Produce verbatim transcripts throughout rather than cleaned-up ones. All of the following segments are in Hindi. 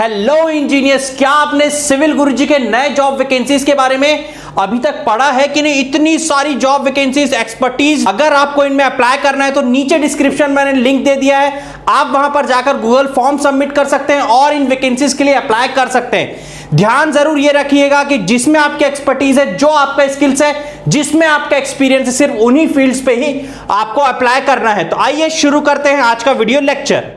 हेलो इंजीनियर्स, क्या आपने सिविल गुरु जी के नए जॉब वैकेंसीज के बारे में अभी तक पढ़ा है कि नहीं? इतनी सारी जॉब वैकेंसीज, एक्सपर्टीज, अगर आपको इनमें अप्लाई करना है तो नीचे डिस्क्रिप्शन में मैंने लिंक दे दिया है, आप वहां पर जाकर गूगल फॉर्म सबमिट कर सकते हैं और इन वैकेंसीज के लिए अप्लाई कर सकते हैं। ध्यान जरूर ये रखिएगा कि जिसमें आपकी एक्सपर्टीज है, जो आपका स्किल्स है, जिसमें आपका एक्सपीरियंस है, सिर्फ उन्हीं फील्ड्स पे ही आपको अप्लाई करना है। तो आइए शुरू करते हैं आज का वीडियो लेक्चर।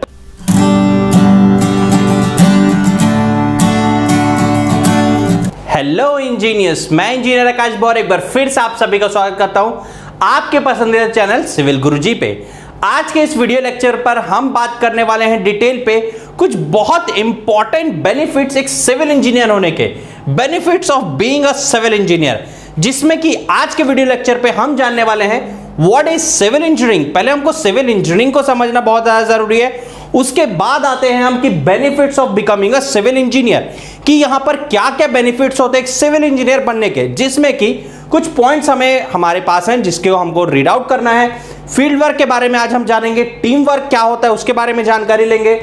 हेलो इंजीनियर्स, मैं इंजीनियर आकाश बोहरे एक बार फिर से आप सभी का स्वागत करता हूं आपके पसंदीदा चैनल सिविल गुरु जी पे। आज के इस वीडियो लेक्चर पर हम बात करने वाले हैं डिटेल पे कुछ बहुत इंपॉर्टेंट बेनिफिट्स एक सिविल इंजीनियर होने के, benefits of being a civil engineer, जिसमें कि आज के वीडियो लेक्चर पे हम जानने वाले हैं व्हाट इज सिविल इंजीनियरिंग। पहले हमको सिविल इंजीनियरिंग को समझना बहुत ज्यादा जरूरी है, उसके बाद आते हैं हम कि benefits of becoming a civil engineer, कि यहां पर क्या क्या बेनिफिट्स होते हैं सिविल इंजीनियर बनने के, जिसमें कि कुछ पॉइंट्स हमें हमारे पास हैं जिसके वो हमको रीड आउट करना है। फील्ड वर्क के बारे में आज हम जानेंगे, टीम वर्क क्या होता है उसके बारे में जानकारी लेंगे,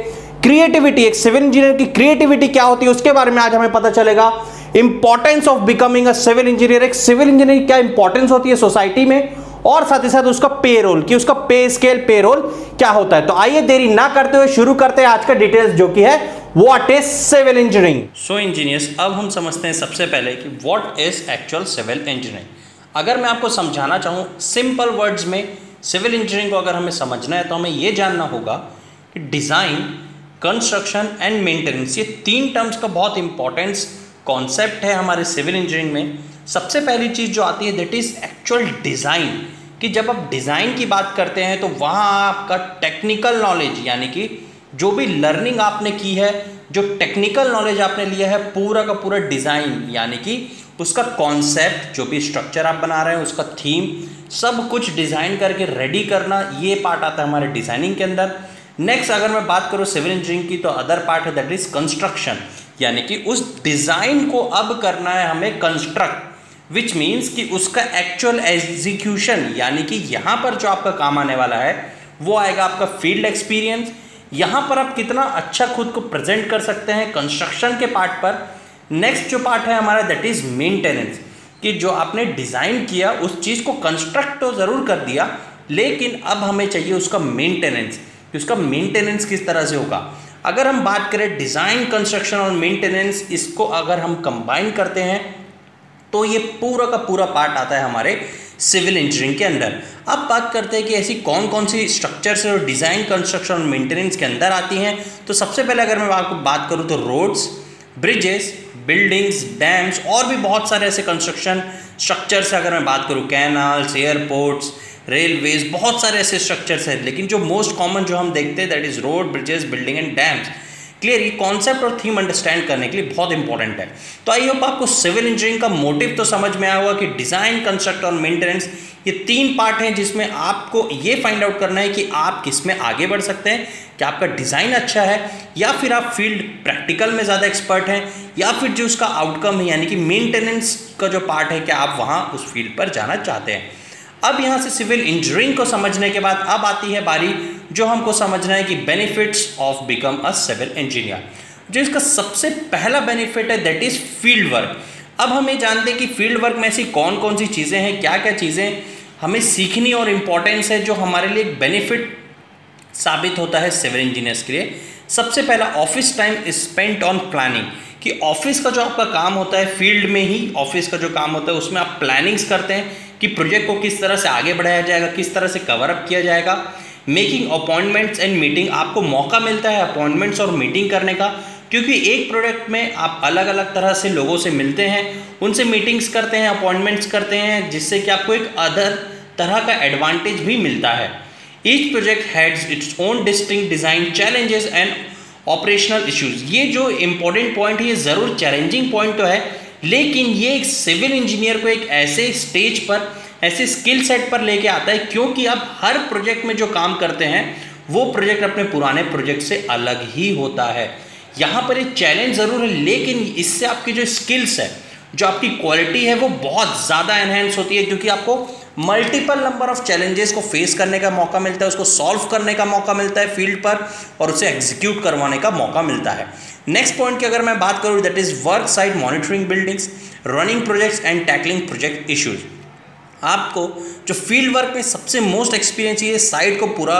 क्रिएटिविटी, एक सिविल इंजीनियर की क्रिएटिविटी क्या होती है उसके बारे में आज हमें पता चलेगा, importance of becoming a civil engineer, एक सिविल इंजीनियर क्या इंपॉर्टेंस होती है सोसाइटी में, और साथ ही साथ उसका पेरोल, कि उसका पे स्केल, पेरोल क्या होता है। तो आइए देरी ना करते हुए शुरू करते हैं आज का डिटेल्स जो कि है what is civil engineering. So engineers, अब हम समझते हैं सबसे पहले कि what is actual civil engineering. अगर मैं आपको समझाना चाहूँ सिंपल वर्ड्स में, सिविल इंजीनियरिंग को अगर हमें समझना है तो हमें यह जानना होगा कि डिज़ाइन, कंस्ट्रक्शन एंड मेंटेनेंस, ये तीन टर्म्स का बहुत इंपॉर्टेंस कॉन्सेप्ट है हमारे सिविल इंजीनियरिंग में। सबसे पहली चीज़ जो आती है दैट इज़ एक्चुअल डिज़ाइन, कि जब आप डिज़ाइन की बात करते हैं तो वहाँ आपका टेक्निकल नॉलेज, यानी कि जो भी लर्निंग आपने की है, जो टेक्निकल नॉलेज आपने लिया है, पूरा का पूरा डिज़ाइन, यानी कि उसका कॉन्सेप्ट, जो भी स्ट्रक्चर आप बना रहे हैं उसका थीम, सब कुछ डिज़ाइन करके रेडी करना, ये पार्ट आता है हमारे डिज़ाइनिंग के अंदर। नेक्स्ट अगर मैं बात करूँ सिविल इंजीनियरिंग की तो अदर पार्ट है दैट इज़ कंस्ट्रक्शन, यानी कि उस डिज़ाइन को अब करना है हमें कंस्ट्रक्ट, विच मीन्स कि उसका एक्चुअल एग्जीक्यूशन, यानी कि यहाँ पर जो आपका काम आने वाला है वो आएगा आपका फील्ड एक्सपीरियंस। यहाँ पर आप कितना अच्छा खुद को प्रेजेंट कर सकते हैं कंस्ट्रक्शन के पार्ट पर। नेक्स्ट जो पार्ट है हमारा दैट इज़ मेंटेनेंस, कि जो आपने डिज़ाइन किया उस चीज़ को कंस्ट्रक्ट तो ज़रूर कर दिया, लेकिन अब हमें चाहिए उसका मेंटेनेंस, कि उसका मेंटेनेंस किस तरह से होगा। अगर हम बात करें डिज़ाइन, कंस्ट्रक्शन और मेंटेनेंस, इसको अगर हम कंबाइन करते हैं तो ये पूरा का पूरा पार्ट आता है हमारे सिविल इंजीनियरिंग के अंदर। अब बात करते हैं कि ऐसी कौन कौन सी स्ट्रक्चर्स और डिज़ाइन, कंस्ट्रक्शन और मेंटेनेंस के अंदर आती हैं। तो सबसे पहले अगर मैं आपको बात करूँ तो रोड्स, ब्रिजेस, बिल्डिंग्स, डैम्स और भी बहुत सारे ऐसे कंस्ट्रक्शन स्ट्रक्चर्स, अगर मैं बात करूँ कैनाल्स, एयरपोर्ट्स, रेलवेज, बहुत सारे ऐसे स्ट्रक्चर्स हैं, लेकिन जो मोस्ट कॉमन जो हम देखते हैं that is road, bridges, building and dams. Clear, ये कॉन्सेप्ट और थीम अंडरस्टैंड करने के लिए बहुत इंपॉर्टेंट है। तो आई होप आपको सिविल इंजीनियरिंग का मोटिव तो समझ में आया होगा कि डिज़ाइन, कंस्ट्रक्ट और मेंटेनेंस, ये तीन पार्ट हैं जिसमें आपको ये फाइंड आउट करना है कि आप किस में आगे बढ़ सकते हैं, कि आपका डिज़ाइन अच्छा है या फिर आप फील्ड प्रैक्टिकल में ज़्यादा एक्सपर्ट हैं, या फिर जो उसका आउटकम है यानी कि मेंटेनेंस का जो पार्ट है, क्या आप वहाँ उस फील्ड पर जाना चाहते हैं। अब यहाँ से सिविल इंजीनियरिंग को समझने के बाद अब आती है बारी जो हमको समझना है कि benefits of become a civil engineer. जो इसका सबसे पहला बेनिफिट है दैट इज़ फील्ड वर्क। अब हमें जानते हैं कि फील्ड वर्क में ऐसी कौन कौन सी चीज़ें हैं, क्या क्या चीज़ें हमें सीखनी और इम्पॉर्टेंस है, जो हमारे लिए एक बेनिफिट साबित होता है सिविल इंजीनियर्स के लिए। सबसे पहला office time spent on planning, कि ऑफिस का जो आपका काम होता है, फील्ड में ही ऑफिस का जो काम होता है उसमें आप प्लानिंग्स करते हैं कि प्रोजेक्ट को किस तरह से आगे बढ़ाया जाएगा, किस तरह से कवरअप किया जाएगा। मेकिंग अपॉइंटमेंट्स एंड मीटिंग, आपको मौका मिलता है अपॉइंटमेंट्स और मीटिंग करने का, क्योंकि एक प्रोजेक्ट में आप अलग अलग तरह से लोगों से मिलते हैं, उनसे मीटिंग्स करते हैं, अपॉइंटमेंट्स करते हैं, जिससे कि आपको एक अदर तरह का एडवांटेज भी मिलता है। Each project has its own distinct design challenges and operational issues. ये जो इम्पोर्टेंट पॉइंट है, ये ज़रूर चैलेंजिंग पॉइंट तो है, लेकिन ये एक सिविल इंजीनियर को एक ऐसे स्टेज पर, ऐसे स्किल सेट पर लेके आता है, क्योंकि आप हर प्रोजेक्ट में जो काम करते हैं वो प्रोजेक्ट अपने पुराने प्रोजेक्ट से अलग ही होता है। यहाँ पर एक चैलेंज ज़रूर है, लेकिन इससे आपकी जो स्किल्स है, जो आपकी क्वालिटी है, वो बहुत ज़्यादा एनहेंस होती है, क्योंकि आपको मल्टीपल नंबर ऑफ चैलेंजेस को फेस करने का मौका मिलता है, उसको सॉल्व करने का मौका मिलता है फील्ड पर, और उसे एग्जीक्यूट करवाने का मौका मिलता है। नेक्स्ट पॉइंट की अगर मैं बात करूँ, that is work site monitoring buildings, running projects and tackling project issues. आपको जो फील्ड वर्क में सबसे मोस्ट एक्सपीरियंस चाहिए, साइट को पूरा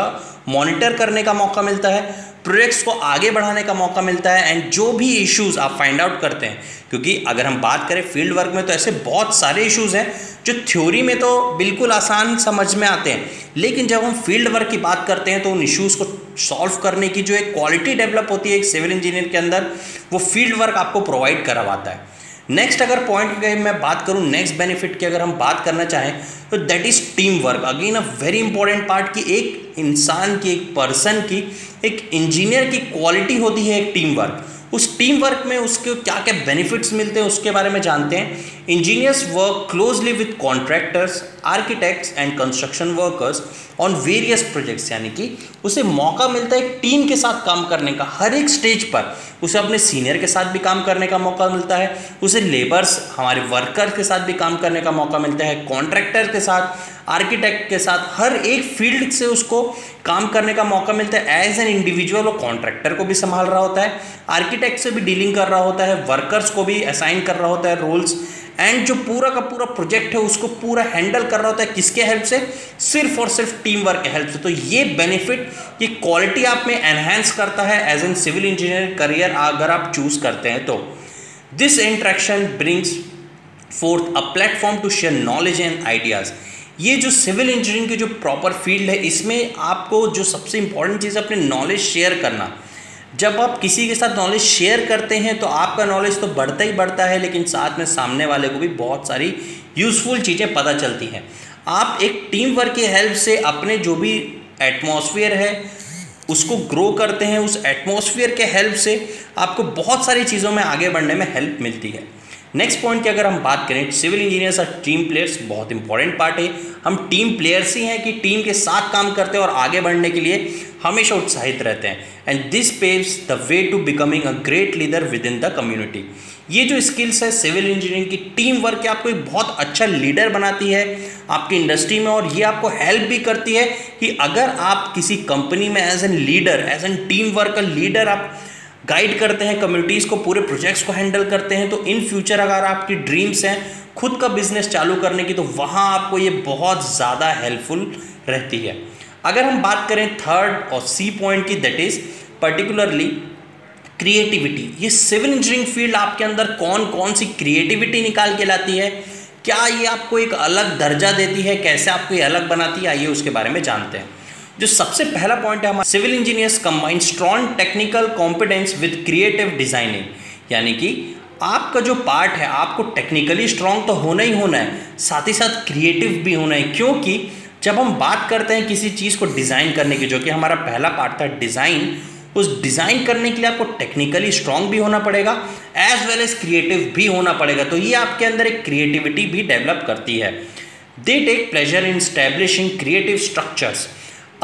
मॉनिटर करने का मौका मिलता है, प्रोजेक्ट्स को आगे बढ़ाने का मौका मिलता है एंड जो भी इश्यूज़ आप फाइंड आउट करते हैं, क्योंकि अगर हम बात करें फील्ड वर्क में तो ऐसे बहुत सारे इश्यूज़ हैं जो थ्योरी में तो बिल्कुल आसान समझ में आते हैं, लेकिन जब हम फील्ड वर्क की बात करते हैं तो उन इश्यूज़ को सॉल्व करने की जो एक क्वालिटी डेवलप होती है एक सिविल इंजीनियर के अंदर, वो फील्ड वर्क आपको प्रोवाइड करवाता है। नेक्स्ट अगर पॉइंट की मैं बात करूं, नेक्स्ट बेनिफिट की अगर हम बात करना चाहें तो that is team work. Again a very important part की एक इंसान की, एक पर्सन की, एक इंजीनियर की क्वालिटी होती है एक टीम वर्क। उस टीम वर्क में उसके क्या क्या बेनिफिट्स मिलते हैं उसके बारे में जानते हैं। Engineers work closely with contractors, architects and construction workers on various projects, यानी कि उसे मौका मिलता है एक टीम के साथ काम करने का। हर एक स्टेज पर उसे अपने सीनियर के साथ भी काम करने का मौका मिलता है, उसे लेबर्स हमारे वर्कर के साथ भी काम करने का मौका मिलता है, कॉन्ट्रैक्टर के साथ, आर्किटेक्ट के साथ, हर एक फील्ड से उसको काम करने का मौका मिलता है। एज एन इंडिविजुअल वो कॉन्ट्रैक्टर को भी संभाल रहा होता है, आर्किटेक्ट से भी डीलिंग कर रहा होता है, वर्कर्स को भी असाइन कर रहा होता है रोल्स, एंड जो पूरा का पूरा प्रोजेक्ट है उसको पूरा हैंडल कर रहा होता है। किसके हेल्प से? सिर्फ और सिर्फ टीम वर्क के हेल्प से। तो ये बेनिफिट, ये क्वालिटी आप में एनहेंस करता है as an civil engineer career अगर आप चूज़ करते हैं तो। This interaction brings forth a platform to share knowledge and ideas. ये जो सिविल इंजीनियरिंग की जो प्रॉपर फील्ड है, इसमें आपको जो सबसे इंपॉर्टेंट चीज़ है अपने नॉलेज शेयर करना। जब आप किसी के साथ नॉलेज शेयर करते हैं तो आपका नॉलेज तो बढ़ता ही बढ़ता है, लेकिन साथ में सामने वाले को भी बहुत सारी यूज़फुल चीज़ें पता चलती हैं। आप एक टीम वर्क की हेल्प से अपने जो भी एटमॉस्फेयर है उसको ग्रो करते हैं, उस एटमॉस्फेयर के हेल्प से आपको बहुत सारी चीज़ों में आगे बढ़ने में हेल्प मिलती है। नेक्स्ट पॉइंट की अगर हम बात करें, सिविल इंजीनियर्स और टीम प्लेयर्स बहुत इंपॉर्टेंट पार्ट है। हम टीम प्लेयर्स ही हैं कि टीम के साथ काम करते हैं और आगे बढ़ने के लिए हमेशा उत्साहित रहते हैं, and this paves the way to becoming a great leader within the community. ये जो स्किल्स है सिविल इंजीनियरिंग की, टीम वर्क है, आपको एक बहुत अच्छा लीडर बनाती है आपकी इंडस्ट्री में, और ये आपको हेल्प भी करती है कि अगर आप किसी कंपनी में as an leader, as an team work का लीडर आप गाइड करते हैं कम्युनिटीज़ को, पूरे प्रोजेक्ट्स को हैंडल करते हैं, तो इन फ्यूचर अगर आपकी ड्रीम्स हैं खुद का बिजनेस चालू करने की, तो वहाँ आपको ये बहुत ज़्यादा हेल्पफुल रहती है। अगर हम बात करें थर्ड और सी पॉइंट की, दैट इज़ पर्टिकुलरली क्रिएटिविटी। ये सिविल इंजीनियरिंग फील्ड आपके अंदर कौन कौन सी क्रिएटिविटी निकाल के लाती है, क्या ये आपको एक अलग दर्जा देती है, कैसे आपको ये अलग बनाती है, आइए उसके बारे में जानते हैं। जो सबसे पहला पॉइंट है हमारा, civil engineers combine strong technical competence with creative designing, यानी कि आपका जो पार्ट है आपको टेक्निकली स्ट्रॉन्ग तो होना ही होना है, साथ ही साथ क्रिएटिव भी होना है, क्योंकि जब हम बात करते हैं किसी चीज़ को डिज़ाइन करने की, जो कि हमारा पहला पार्ट था डिज़ाइन, उस डिज़ाइन करने के लिए आपको टेक्निकली स्ट्रॉन्ग भी होना पड़ेगा एज वेल एज क्रिएटिव भी होना पड़ेगा, तो ये आपके अंदर एक क्रिएटिविटी भी डेवलप करती है। They take pleasure in establishing creative structures.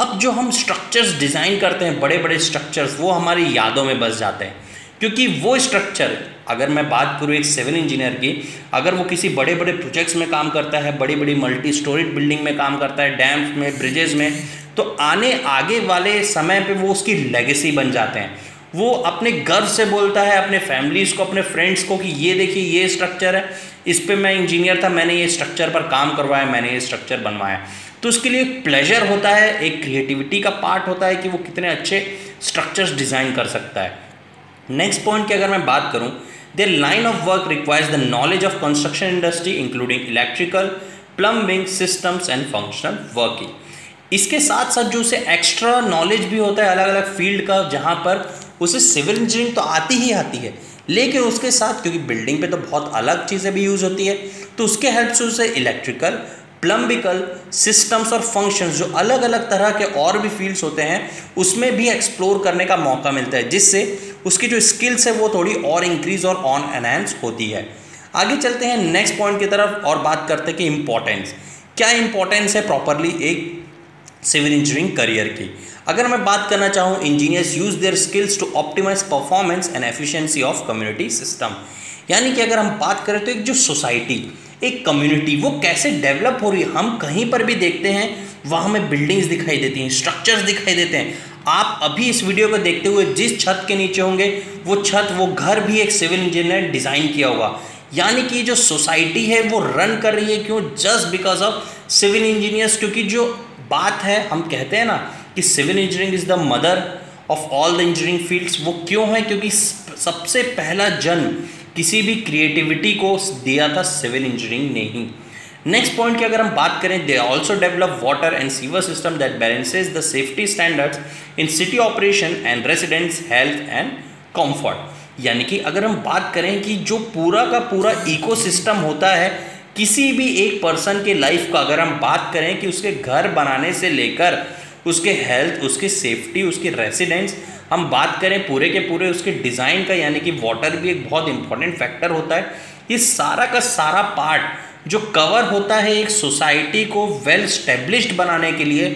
अब जो हम स्ट्रक्चर्स डिज़ाइन करते हैं, बड़े बड़े स्ट्रक्चर्स, वो हमारी यादों में बस जाते हैं, क्योंकि वो स्ट्रक्चर, अगर मैं बात करूँ एक सिविल इंजीनियर की, अगर वो किसी बड़े बड़े प्रोजेक्ट्स में काम करता है, बड़ी बड़ी मल्टी स्टोरीड बिल्डिंग में काम करता है, डैम्स में, ब्रिजेज़ में, तो आने आगे वाले समय पे वो उसकी लेगेसी बन जाते हैं। वो अपने गर्व से बोलता है अपने फैमिलीज़ को, अपने फ्रेंड्स को कि ये देखिए ये स्ट्रक्चर है, इस पर मैं इंजीनियर था, मैंने ये स्ट्रक्चर पर काम करवाया, मैंने ये स्ट्रक्चर बनवाया। तो उसके लिए एक प्लेजर होता है, एक क्रिएटिविटी का पार्ट होता है कि वो कितने अच्छे स्ट्रक्चर्स डिज़ाइन कर सकता है। नेक्स्ट पॉइंट की अगर मैं बात करूं, their line of work requires the knowledge of construction industry including electrical, plumbing, systems and functional working. इसके साथ साथ जो उसे एक्स्ट्रा नॉलेज भी होता है अलग अलग फील्ड का, जहाँ पर उसे सिविल इंजीनियरिंग तो आती ही आती है, लेकिन उसके साथ क्योंकि बिल्डिंग पे तो बहुत अलग चीज़ें भी यूज़ होती है, तो उसके हेल्प से उसे इलेक्ट्रिकल, प्लम्बिकल, सिस्टम्स और फंक्शंस, जो अलग अलग तरह के और भी फील्ड्स होते हैं, उसमें भी एक्सप्लोर करने का मौका मिलता है, जिससे उसकी जो स्किल्स है वो थोड़ी और इंक्रीज और ऑन एनहांस होती है। आगे चलते हैं नेक्स्ट पॉइंट की तरफ और बात करते हैं कि इम्पोर्टेंस, क्या इम्पोर्टेंस है प्रॉपरली एक सिविल इंजीनियरिंग करियर की। अगर मैं बात करना चाहूँ, engineers use their skills to optimise performance and efficiency of community system, यानी कि अगर हम बात करें तो एक जो सोसाइटी, एक कम्युनिटी, वो कैसे डेवलप हो रही है। हम कहीं पर भी देखते हैं, वहाँ हमें बिल्डिंग्स दिखाई देती हैं, स्ट्रक्चर्स दिखाई देते हैं, आप अभी इस वीडियो को देखते हुए जिस छत के नीचे होंगे वो छत वो घर भी एक सिविल इंजीनियर ने डिज़ाइन किया होगा। यानी कि जो सोसाइटी है वो रन कर रही है, क्यों? Just because of civil engineers. क्योंकि जो बात है, हम कहते हैं ना कि civil engineering is the mother of all the engineering fields. वो क्यों है? क्योंकि सबसे पहला जन्म किसी भी क्रिएटिविटी को दिया था सिविल इंजीनियरिंग ने ही। नेक्स्ट पॉइंट की अगर हम बात करें, they also develop water and sewer system that balances the safety standards in city operation and residents health and comfort. यानी कि अगर हम बात करें कि जो पूरा का पूरा इकोसिस्टम होता है किसी भी एक पर्सन के लाइफ का, अगर हम बात करें कि उसके घर बनाने से लेकर उसके हेल्थ, उसकी सेफ्टी, उसकी रेसिडेंस, हम बात करें पूरे के पूरे उसके डिज़ाइन का, यानी कि वाटर भी एक बहुत इंपॉर्टेंट फैक्टर होता है। ये सारा का सारा पार्ट जो कवर होता है एक सोसाइटी को वेल स्टेब्लिश्ड बनाने के लिए,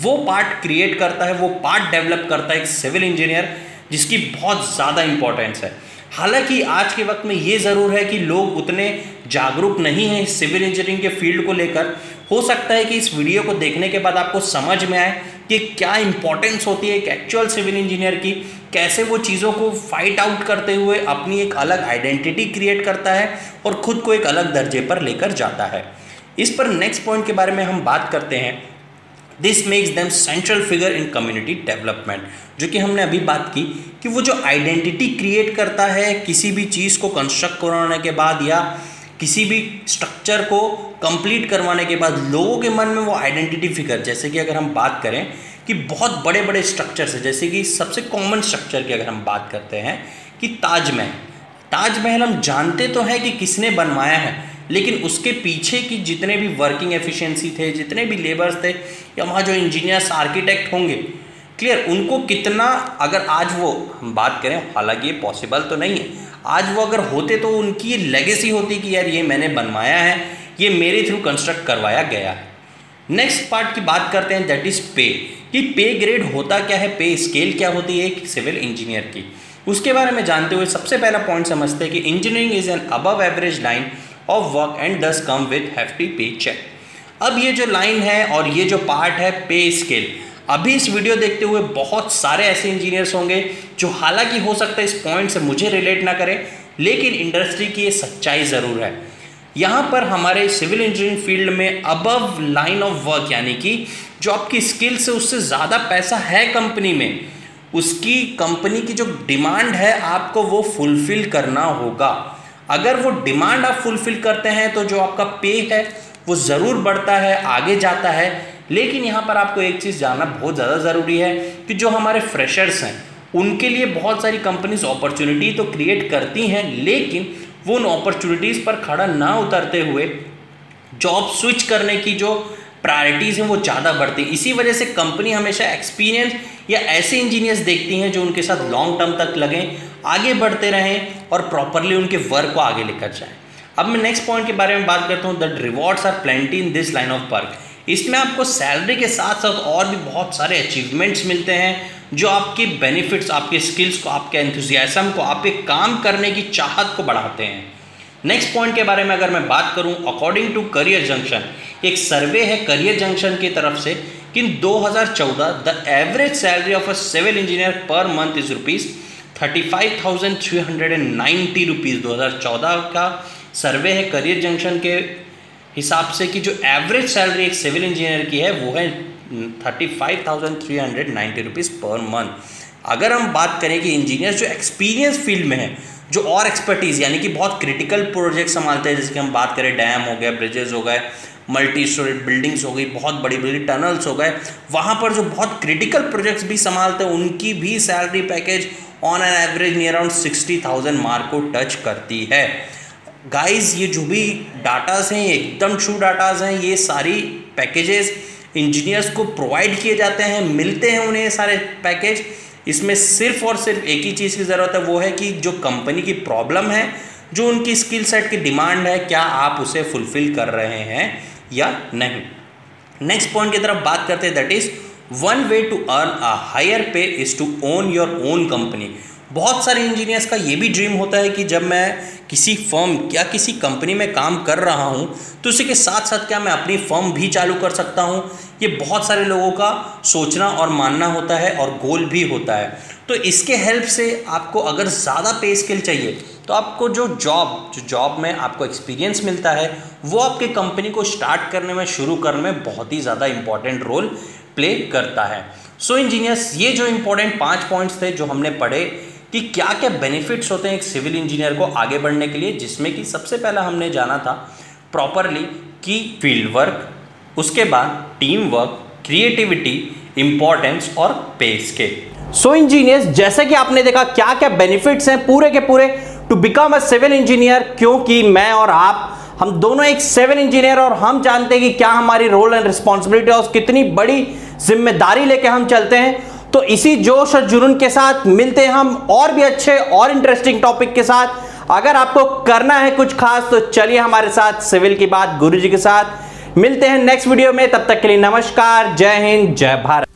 वो पार्ट क्रिएट करता है, वो पार्ट डेवलप करता है एक सिविल इंजीनियर, जिसकी बहुत ज़्यादा इंपॉर्टेंस है। हालांकि आज के वक्त में ये ज़रूर है कि लोग उतने जागरूक नहीं हैं सिविल इंजीनियरिंग के फील्ड को लेकर। हो सकता है कि इस वीडियो को देखने के बाद आपको समझ में आए कि क्या इंपॉर्टेंस होती है एक एक्चुअल सिविल इंजीनियर की, कैसे वो चीज़ों को फाइट आउट करते हुए अपनी एक अलग आइडेंटिटी क्रिएट करता है और ख़ुद को एक अलग दर्जे पर लेकर जाता है। इस पर नेक्स्ट पॉइंट के बारे में हम बात करते हैं, this makes them central figure in community development. जो कि हमने अभी बात की कि वो जो आइडेंटिटी क्रिएट करता है किसी भी चीज़ को कंस्ट्रक्ट करवाने के बाद या किसी भी स्ट्रक्चर को कंप्लीट करवाने के बाद, लोगों के मन में वो आइडेंटिटी फिगर, जैसे कि अगर हम बात करें कि बहुत बड़े बड़े स्ट्रक्चर से, जैसे कि सबसे कॉमन स्ट्रक्चर की अगर हम बात करते हैं कि ताजमहल। ताजमहल हम जानते तो हैं कि किसने बनवाया है, लेकिन उसके पीछे की जितने भी वर्किंग एफिशिएंसी थे, जितने भी लेबर्स थे, या वहाँ जो इंजीनियर्स आर्किटेक्ट होंगे, क्लियर, उनको कितना, अगर आज वो हम बात करें, हालांकि ये पॉसिबल तो नहीं है, आज वो अगर होते तो उनकी ये लेगेसी होती कि यार ये मैंने बनवाया है, ये मेरे थ्रू कंस्ट्रक्ट करवाया गया है। नेक्स्ट पार्ट की बात करते हैं, दैट इज़ पे, कि पे ग्रेड होता क्या है, पे स्केल क्या होती है एक सिविल इंजीनियर की, उसके बारे में जानते हुए सबसे पहला पॉइंट समझते हैं कि engineering is an above average line of work and दस come with hefty paycheck. अब ये जो लाइन है और ये जो पार्ट है पे स्केल, अभी इस वीडियो देखते हुए बहुत सारे ऐसे इंजीनियर्स होंगे जो हालांकि हो सकता है इस पॉइंट से मुझे रिलेट ना करें, लेकिन इंडस्ट्री की ये सच्चाई ज़रूर है। यहाँ पर हमारे सिविल इंजीनियरिंग फील्ड में अबव लाइन ऑफ वर्क, यानी कि जो आपकी स्किल से उससे ज़्यादा पैसा है कंपनी में, उसकी कंपनी की जो डिमांड है आपको वो फुलफिल करना होगा। अगर वो डिमांड आप फुलफिल करते हैं तो जो आपका पे है वो ज़रूर बढ़ता है, आगे जाता है। लेकिन यहाँ पर आपको एक चीज़ जानना बहुत ज़्यादा ज़रूरी है कि जो हमारे फ्रेशर्स हैं उनके लिए बहुत सारी कंपनीज अपॉर्चुनिटी तो क्रिएट करती हैं, लेकिन वो उन अपॉर्चुनिटीज़ पर खड़ा ना उतरते हुए जॉब स्विच करने की जो प्रायोरिटीज़ हैं वो ज़्यादा बढ़ती है। इसी वजह से कंपनी हमेशा एक्सपीरियंस या ऐसे इंजीनियर्स देखती हैं जो उनके साथ लॉन्ग टर्म तक लगें, आगे बढ़ते रहें और प्रॉपरली उनके वर्क को आगे लेकर जाएं। अब मैं नेक्स्ट पॉइंट के बारे में बात करता हूँ, that rewards are plenty in this line of work. इसमें आपको सैलरी के साथ साथ और भी बहुत सारे अचीवमेंट्स मिलते हैं जो आपके बेनिफिट्स, आपके स्किल्स को, आपके एंथुजियाज्म को, आपके काम करने की चाहत को बढ़ाते हैं। नेक्स्ट पॉइंट के बारे में अगर मैं बात करूं, अकॉर्डिंग टू करियर जंक्शन, एक सर्वे है करियर जंक्शन की तरफ से कि दो हज़ार चौदह the average salary of a civil engineer per month is rupees thirty five thousand three hundred ninety rupees. दो हज़ार चौदह का सर्वे है करियर जंक्शन के हिसाब से कि जो एवरेज सैलरी एक सिविल इंजीनियर की है वो है thirty five thousand three hundred ninety rupees per month. अगर हम बात करें कि इंजीनियर्स जो एक्सपीरियंस फील्ड में हैं, जो और एक्सपर्टीज़, यानी कि बहुत क्रिटिकल प्रोजेक्ट संभालते हैं, जिसकी हम बात करें डैम हो गया, ब्रिजेस हो गए, मल्टी स्टोरी बिल्डिंग्स हो गई, बहुत बड़ी बड़ी टनल्स हो गए, वहाँ पर जो बहुत क्रिटिकल प्रोजेक्ट्स भी संभालते हैं, उनकी भी salary package on an average near around sixty thousand mark को टच करती है। गाइज, ये जो भी डाटास हैं एकदम ट्रू डाटास हैं, ये सारी पैकेजेस इंजीनियर्स को प्रोवाइड किए जाते हैं, मिलते हैं उन्हें सारे पैकेज। इसमें सिर्फ और सिर्फ एक ही चीज़ की ज़रूरत है, वो है कि जो कंपनी की प्रॉब्लम है, जो उनकी स्किल सेट की डिमांड है, क्या आप उसे फुलफिल कर रहे हैं या नहीं। नेक्स्ट पॉइंट की तरफ बात करते हैं, that is one way to earn a higher pay is to own your own company. बहुत सारे इंजीनियर्स का ये भी ड्रीम होता है कि जब मैं किसी फर्म या किसी कंपनी में काम कर रहा हूँ तो उसी के साथ साथ क्या मैं अपनी फर्म भी चालू कर सकता हूँ, ये बहुत सारे लोगों का सोचना और मानना होता है और गोल भी होता है। तो इसके हेल्प से आपको अगर ज़्यादा पे स्किल चाहिए तो आपको जो जॉब जो जॉब में आपको एक्सपीरियंस मिलता है वो आपके कंपनी को स्टार्ट करने में शुरू करने में बहुत ही ज़्यादा इम्पॉर्टेंट रोल प्ले करता है। सो इंजीनियर्स, ये जो इम्पोर्टेंट पांच पॉइंट्स थे जो हमने पढ़े कि क्या क्या बेनिफिट्स होते हैं एक सिविल इंजीनियर को आगे बढ़ने के लिए, जिसमें कि सबसे पहला हमने जाना था प्रॉपरली कि फील्ड वर्क, उसके बाद टीम वर्क, क्रिएटिविटी, इम्पोर्टेंस और पे स्केल। सो इंजीनियर्स, जैसे कि आपने देखा क्या क्या बेनिफिट्स हैं पूरे के पूरे to become a civil engineer, क्योंकि मैं और आप हम दोनों एक सिविल इंजीनियर और हम जानते हैं कि क्या हमारी रोल एंड रिस्पॉन्सिबिलिटी और कितनी बड़ी जिम्मेदारी लेके हम चलते हैं। तो इसी जोश और जुनून के साथ मिलते हैं हम और भी अच्छे और इंटरेस्टिंग टॉपिक के साथ। अगर आपको करना है कुछ खास तो चलिए हमारे साथ सिविल की बात गुरुजी के साथ मिलते हैं नेक्स्ट वीडियो में। तब तक के लिए नमस्कार, जय हिंद, जय भारत।